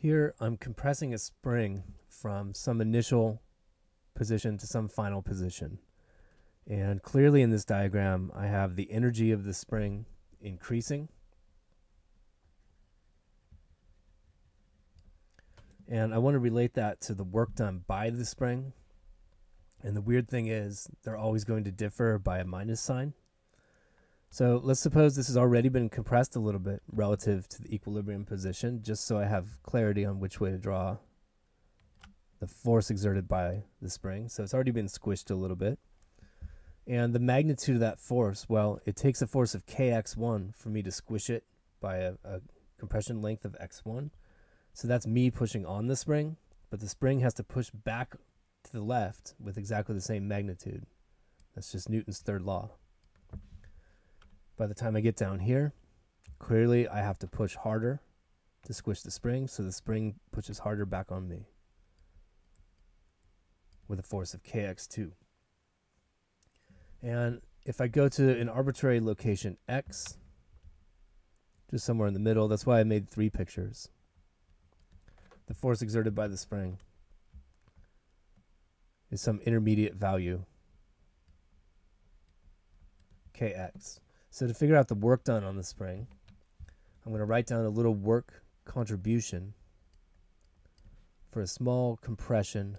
Here I'm compressing a spring from some initial position to some final position. And clearly in this diagram, I have the energy of the spring increasing. And I want to relate that to the work done by the spring. And the weird thing is they're always going to differ by a minus sign. So let's suppose this has already been compressed a little bit relative to the equilibrium position, just so I have clarity on which way to draw the force exerted by the spring. So it's already been squished a little bit. And the magnitude of that force, well, it takes a force of kx1 for me to squish it by a compression length of x1. So that's me pushing on the spring, but the spring has to push back to the left with exactly the same magnitude. That's just Newton's third law. By the time I get down here, clearly I have to push harder to squish the spring, so the spring pushes harder back on me with a force of kx2. And if I go to an arbitrary location x, just somewhere in the middle, that's why I made three pictures. The force exerted by the spring is some intermediate value, kx. So to figure out the work done on the spring, I'm going to write down a little work contribution for a small compression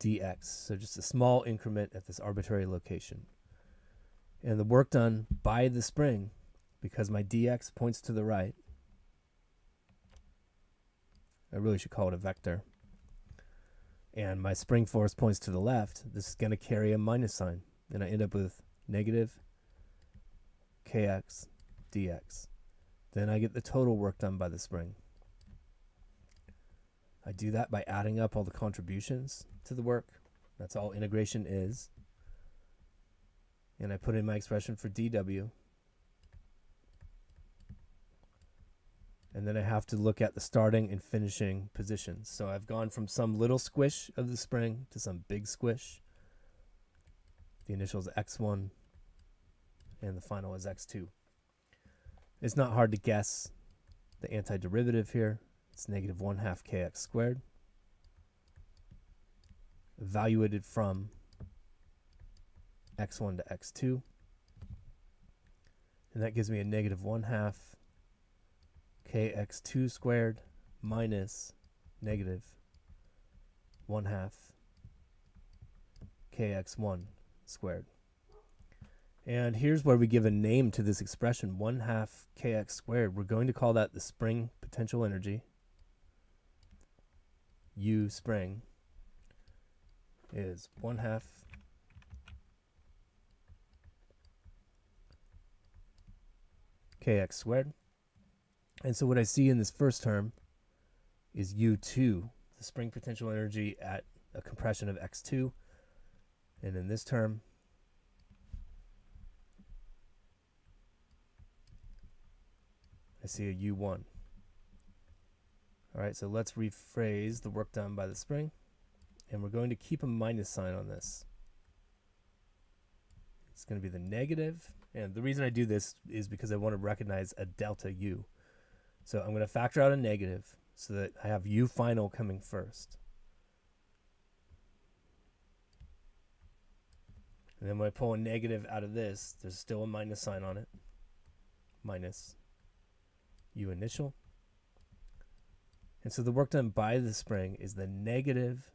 dx. So just a small increment at this arbitrary location. And the work done by the spring, because my dx points to the right, I really should call it a vector, and my spring force points to the left, this is going to carry a minus sign, and I end up with negative kx dx. Then I get the total work done by the spring. I do that by adding up all the contributions to the work. That's all integration is. And I put in my expression for dW. And then I have to look at the starting and finishing positions. So I've gone from some little squish of the spring to some big squish. The initial is x1 and the final is x2. It's not hard to guess the antiderivative here. It's negative 1/2 kx squared, evaluated from x1 to x2. And that gives me a negative 1/2 kx2 squared minus negative 1/2 kx1 squared. And here's where we give a name to this expression, 1/2 kx squared. We're going to call that the spring potential energy. U spring is 1/2 kx squared. And so what I see in this first term is U2, the spring potential energy at a compression of X2. And in this term, I see a U1. All right, so let's rephrase the work done by the spring. And we're going to keep a minus sign on this. It's going to be the negative. And the reason I do this is because I want to recognize a delta U. So I'm going to factor out a negative so that I have U final coming first. And then when I pull a negative out of this, there's still a minus sign on it, minus U initial. And so the work done by the spring is the negative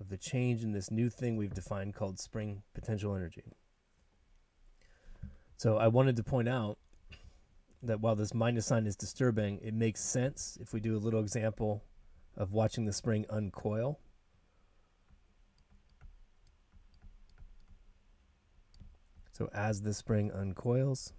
of the change in this new thing we've defined called spring potential energy. So I wanted to point out that while this minus sign is disturbing, it makes sense if we do a little example of watching the spring uncoil. So as the spring uncoils,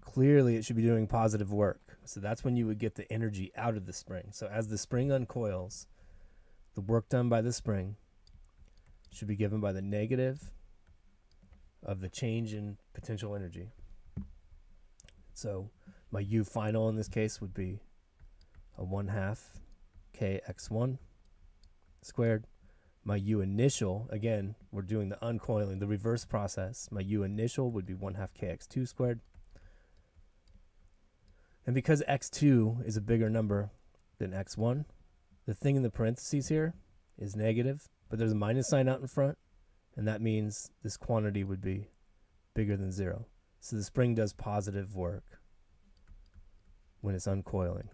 clearly it should be doing positive work. So that's when you would get the energy out of the spring. So as the spring uncoils, the work done by the spring should be given by the negative of the change in potential energy. So my U final in this case would be a 1/2 kx1 squared My U initial, again, we're doing the uncoiling, the reverse process. My U initial would be 1/2 kx2 squared. And because x2 is a bigger number than x1, the thing in the parentheses here is negative, but there's a minus sign out in front, and that means this quantity would be bigger than 0. So the spring does positive work when it's uncoiling.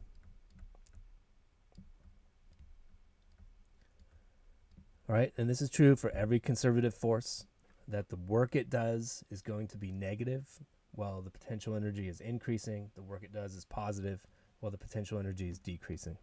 All right, and this is true for every conservative force, that the work it does is going to be negative while the potential energy is increasing. The work it does is positive while the potential energy is decreasing.